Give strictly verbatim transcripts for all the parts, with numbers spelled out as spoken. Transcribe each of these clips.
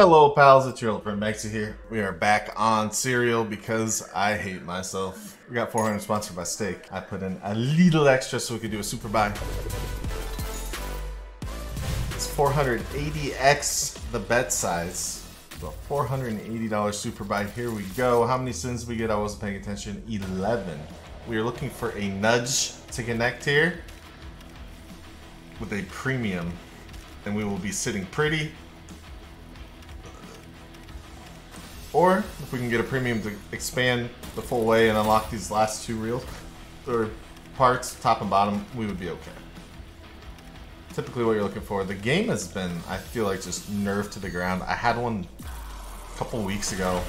Hello pals, it's your friend Maxie here. We are back on Serial because I hate myself. We got four hundred sponsored by Stake. I put in a little extra so we could do a super buy. It's four hundred eighty X the bet size. So four hundred eighty dollar super buy, here we go. How many sins did we get? I wasn't paying attention, eleven. We are looking for a nudge to connect here with a premium. And we will be sitting pretty. Or if we can get a premium to expand the full way and unlock these last two reels or parts, top and bottom, we would be okay. Typically what you're looking for. The game has been, I feel like, just nerfed to the ground. I had one a couple weeks ago.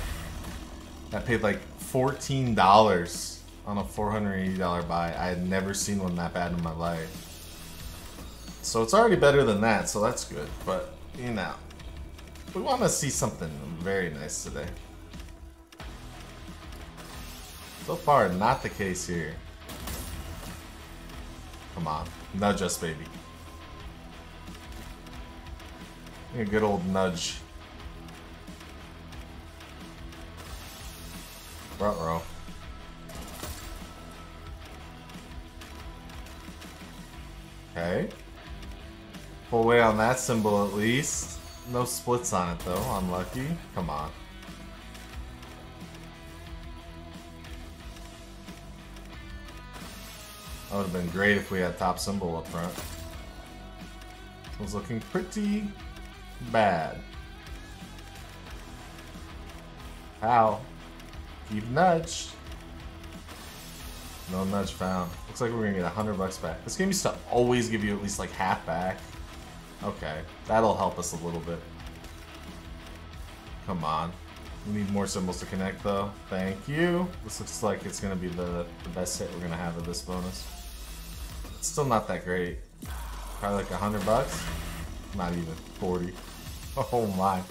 I paid like fourteen dollars on a four hundred eighty dollar buy. I had never seen one that bad in my life. So it's already better than that, so that's good. But, you know, we want to see something very nice today. So far, not the case here. Come on. Nudge us, baby. A good old nudge. Front row. Okay. Full way on that symbol at least. No splits on it though, unlucky. Come on. That would have been great if we had top symbol up front. It was looking pretty bad. How? Keep nudge. No nudge found. Looks like we're gonna get a hundred bucks back. This game used to always give you at least like half back. Okay, that'll help us a little bit. Come on. We need more symbols to connect, though. Thank you. This looks like it's going to be the, the best hit we're going to have of this bonus. It's still not that great. Probably like a hundred bucks. Not even. forty. Oh my.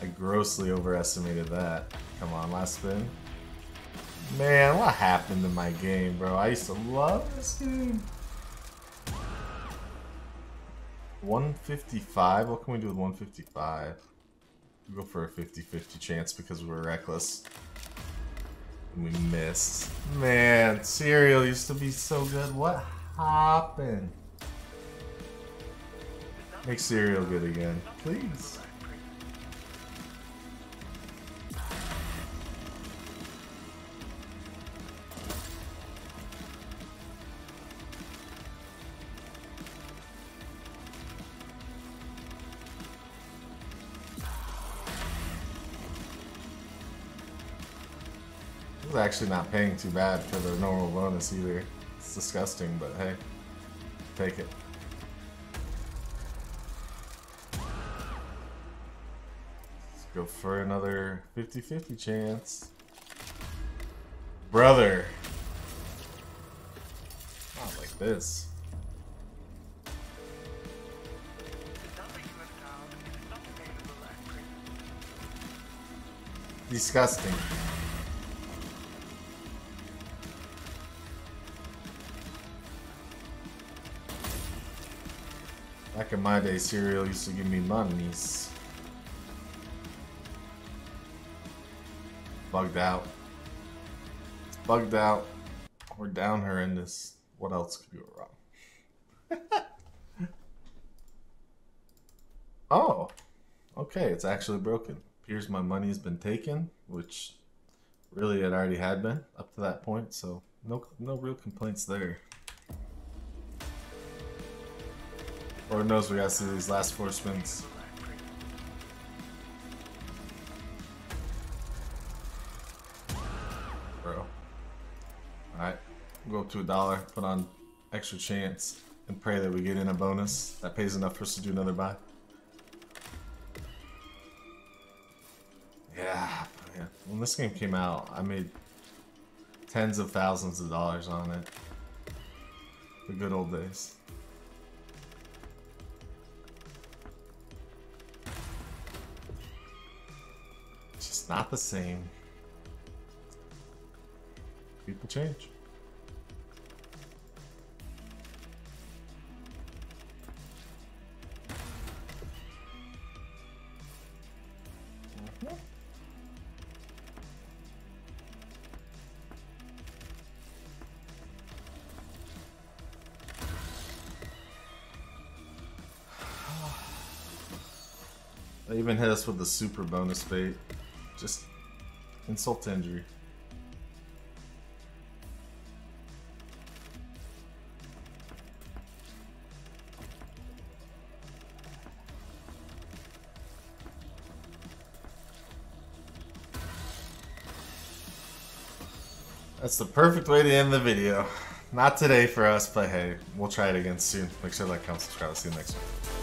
I grossly overestimated that. Come on, last spin. Man, what happened to my game, bro? I used to love this game. one fifty-five? What can we do with one fifty-five? We'll go for a fifty fifty chance because we were reckless. And we missed. Man, Serial used to be so good. What happened? Make Serial good again, please. Actually not paying too bad for the normal bonus either. It's disgusting, but hey, take it. Let's go for another fifty fifty chance. Brother! Not like this. Disgusting. Back in my day, Serial used to give me monies. Bugged out. It's bugged out. We're down horrendous. What else could go wrong? Oh. Okay, it's actually broken. Appears my money has been taken, which really it already had been up to that point, so no, no real complaints there. Lord knows we got to do these last four spins. Bro. Alright. We'll go up to a dollar, put on extra chance, and pray that we get in a bonus that pays enough for us to do another buy. Yeah, man. When this game came out, I made tens of thousands of dollars on it. The good old days. Not the same. People change. They even hit us with the super bonus fate. Just insult to injury. That's the perfect way to end the video. Not today for us, but hey, we'll try it again soon. Make sure to like, comment, subscribe. I'll see you next one.